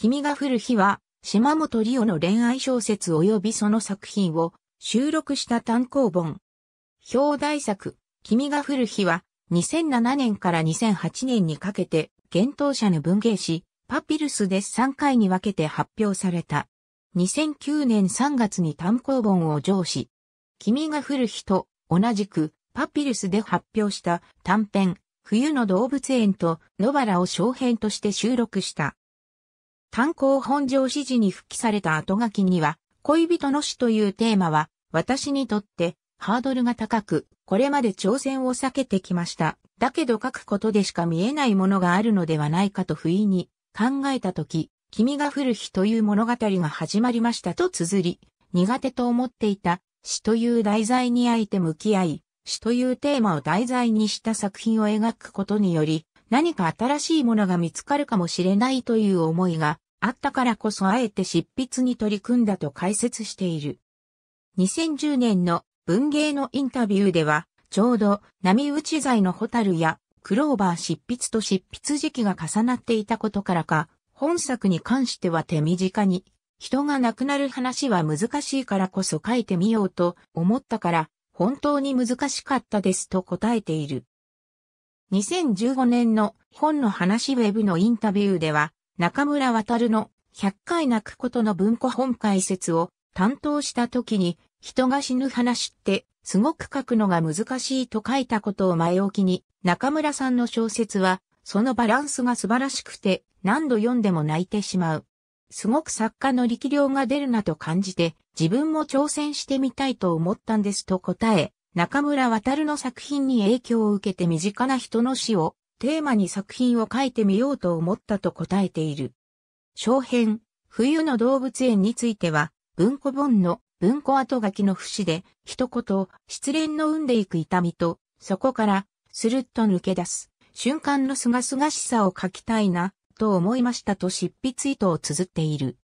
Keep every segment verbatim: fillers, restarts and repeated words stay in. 君が降る日は、島本理生の恋愛小説及びその作品を収録した単行本。表題作、君が降る日は、にせんななねんからにせんはちねんにかけて、幻冬舎の文芸誌、パピルスでさんかいに分けて発表された。にせんきゅうねんさんがつに単行本を上梓。君が降る日と、同じく、パピルスで発表した短編、冬の動物園と野原を小編として収録した。単行本上梓時に復帰された後書きには、恋人の死というテーマは、私にとってハードルが高く、これまで挑戦を避けてきました。だけど書くことでしか見えないものがあるのではないかと不意に考えたとき、君が降る日という物語が始まりましたと綴り、苦手と思っていた死という題材にあえて向き合い、死というテーマを題材にした作品を描くことにより、何か新しいものが見つかるかもしれないという思いがあったからこそあえて執筆に取り組んだと解説している。にせんじゅうねんの文芸のインタビューでは、ちょうど波打ち際の蛍やクローバー執筆と執筆時期が重なっていたことからか、本作に関しては手短に、人が亡くなる話は難しいからこそ書いてみようと思ったから、本当に難しかったですと答えている。にせんじゅうごねんの本の話ウェブのインタビューでは、中村渉のひゃっかい泣くことの文庫本解説を担当した時に、人が死ぬ話ってすごく書くのが難しいと書いたことを前置きに、中村さんの小説はそのバランスが素晴らしくて何度読んでも泣いてしまう。すごく作家の力量が出るなと感じて、自分も挑戦してみたいと思ったんですと答え、中村渉の作品に影響を受けて身近な人の死をテーマに作品を書いてみようと思ったと答えている。小編、冬の動物園については、文庫本の文庫後書きの節で、一言、失恋の生んでいく痛みと、そこから、スルッと抜け出す、瞬間の清々しさを書きたいな、と思いましたと執筆意図を綴っている。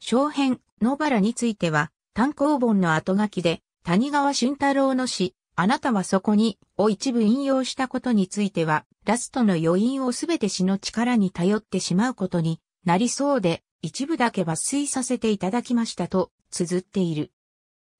小編、野原については、単行本の後書きで、谷川俊太郎の詩、あなたはそこに、を一部引用したことについては、ラストの余韻をすべて詩の力に頼ってしまうことになりそうで、一部だけ抜粋させていただきましたと、綴っている。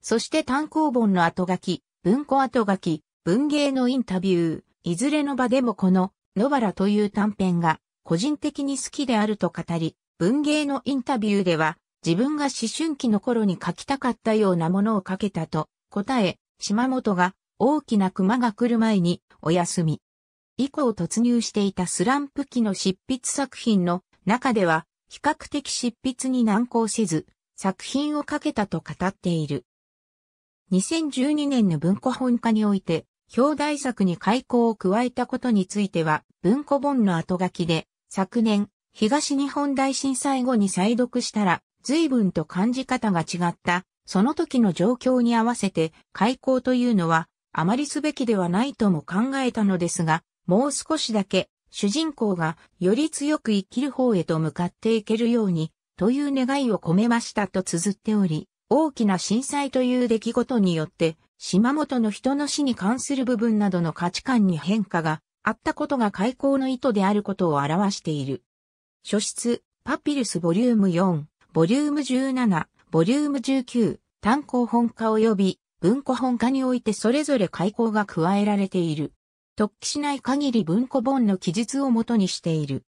そして単行本の後書き、文庫後書き、文芸のインタビュー、いずれの場でもこの、野原という短編が、個人的に好きであると語り、文芸のインタビューでは、自分が思春期の頃に書きたかったようなものを書けたと答え、島本が大きな熊が来る前にお休み。以降突入していたスランプ期の執筆作品の中では比較的執筆に難航せず作品を書けたと語っている。にせんじゅうにねんの文庫本化において表題作に改稿を加えたことについては文庫本の後書きで昨年東日本大震災後に再読したら随分と感じ方が違った。その時の状況に合わせて改稿というのはあまりすべきではないとも考えたのですが、もう少しだけ主人公がより強く生きる方へと向かっていけるようにという願いを込めましたと綴っており、大きな震災という出来事によって島本の人の死に関する部分などの価値観に変化があったことが改稿の意図であることを表している。書室、パピルスボリュームよん、ボリュームじゅうなな、ボリュームじゅうきゅう、単行本化及び文庫本化においてそれぞれ改稿が加えられている。特記しない限り文庫本の記述を元にしている。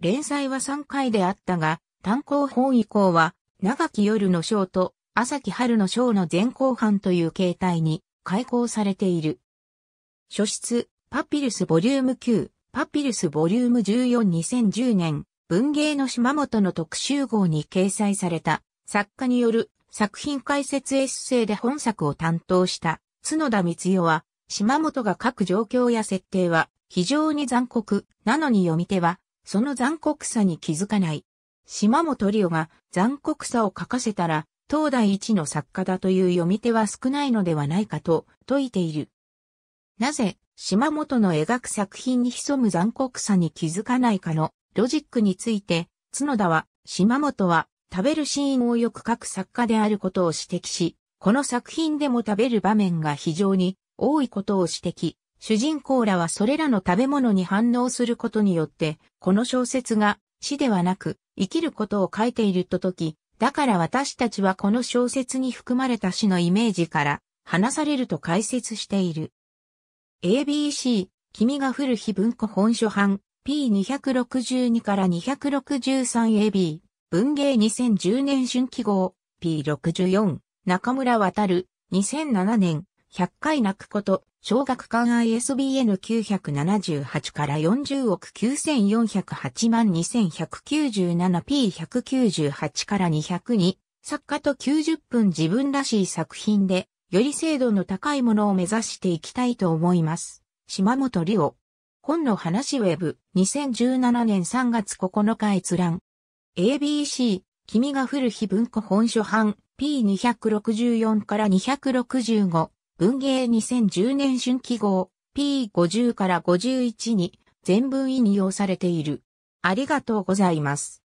連載はさんかいであったが、単行本以降は、長き夜の章と朝き春の章の前後半という形態に改稿されている。書室、パピルスボリュームきゅう、パピルスボリュームじゅうよん にせんじゅうねん、文芸の島本の特集号に掲載された。作家による作品解説エッセイで本作を担当した角田光代は、島本が書く状況や設定は非常に残酷なのに読み手はその残酷さに気づかない。島本理生が残酷さを書かせたら当代一の作家だという読み手は少ないのではないかと説いている。なぜ島本の描く作品に潜む残酷さに気づかないかのロジックについて角田は島本は食べるシーンをよく書く作家であることを指摘し、この作品でも食べる場面が非常に多いことを指摘、主人公らはそれらの食べ物に反応することによって、この小説が死ではなく生きることを書いていると時、だから私たちはこの小説に含まれた死のイメージから、離されると解説している。エービーシー、君が降る日文庫本初版、ピーにひゃくろくじゅうにからにひゃくろくじゅうさんエービー、文芸にせんじゅうねん春季号、ピーろくじゅうよん、中村渉、にせんななねん、ひゃっかい泣くこと、小学館 アイエスビーエヌきゅうななはちからよんじゅうおくきゅうせんよんひゃくはちまんにせんひゃくきゅうじゅうなな ピーひゃくきゅうじゅうはちからにひゃくに、作家ときゅうじゅっぷん自分らしい作品で、より精度の高いものを目指していきたいと思います。島本理生。本の話ウェブ。にせんじゅうななねんさんがつここのか閲覧。エービーシー、君が降る日文庫本初版。ピーにひゃくろくじゅうよんからにひゃくろくじゅうご。文芸にせんじゅうねん春季号。ピーごじゅうからごじゅういちに全文引用されている。ありがとうございます。